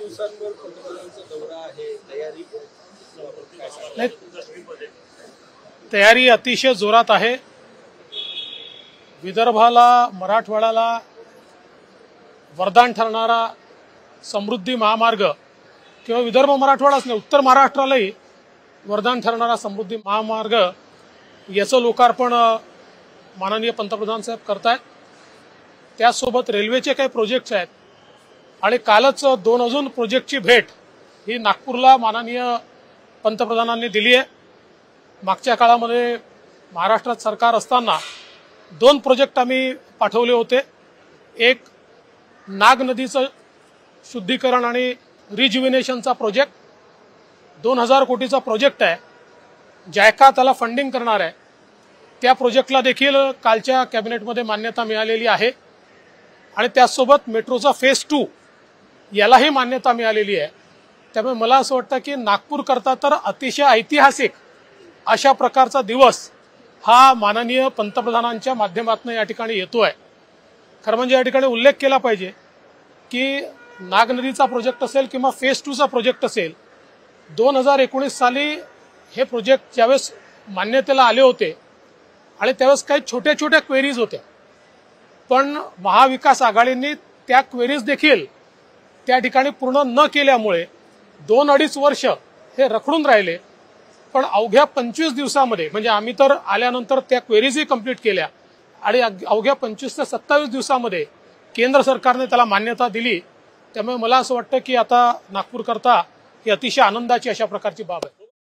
दिवसांवर पंतप्रधानांचा दौरा आहे, तयारी काय? तयारी अतिशय जोरात आहे। विदर्भाला, मराठवाड्याला वरदान ठरणारा समृद्धी महामार्ग किंवा विदर्भ मराठवाडाच नाही, उत्तर महाराष्ट्रालाही वरदान ठरणारा समृद्धी महामार्ग याचं लोकार्पण माननीय पंतप्रधान साहेब करतायत। त्यासोबत रेल्वेचे काही प्रोजेक्ट्स आहेत आणि कालच दोन अजून प्रोजेक्टची भेट ही नागपूरला माननीय पंतप्रधानांनी दिली आहे। मागच्या काळामध्ये महाराष्ट्रात सरकार असताना दोन प्रोजेक्ट आम्ही पाठवले होते। एक नाग नदीचं शुद्धीकरण आणि रिज्युविनेशनचा प्रोजेक्ट 2000 कोटीचा प्रोजेक्ट आहे, जायका त्याला फंडिंग करणार आहे। त्या प्रोजेक्टला देखील कालच्या कॅबिनेटमध्ये मान्यता मिळालेली आहे आणि त्यासोबत मेट्रोचा फेज 2 यालाही मान्यता मिळालेली आहे। त्यामुळे मला असं वाटतं की नागपूरकरता तर अतिशय ऐतिहासिक अशा प्रकारचा दिवस हा माननीय पंतप्रधानांच्या माध्यमातून या ठिकाणी येतो आहे। खरं म्हणजे या ठिकाणी उल्लेख केला पाहिजे की नाग नदीचा प्रोजेक्ट असेल किंवा फेज 2चा प्रोजेक्ट असेल, 2019 साली हे प्रोजेक्ट ज्यावेळेस मान्यतेला आले होते आणि त्यावेळेस काही छोट्या छोट्या क्वेरीज होत्या, पण महाविकास आघाडीने त्या क्वेरीज देखील त्या ठिकाणी पूर्ण न केल्यामुळे 2-2.5 वर्ष हे रखडून राहिले। पण अवघ्या 25 दिवसामध्ये, म्हणजे आम्ही तर आल्यानंतर त्या क्वेरीजही कंप्लीट केल्या आणि अवघ्या 25 ते 27 दिवसामध्ये केंद्र सरकारने त्याला मान्यता दिली। त्यामुळे मला असं वाटतं की आता नागपूरकरता ही अतिशय आनंदाची अशा प्रकारची बाब आहे।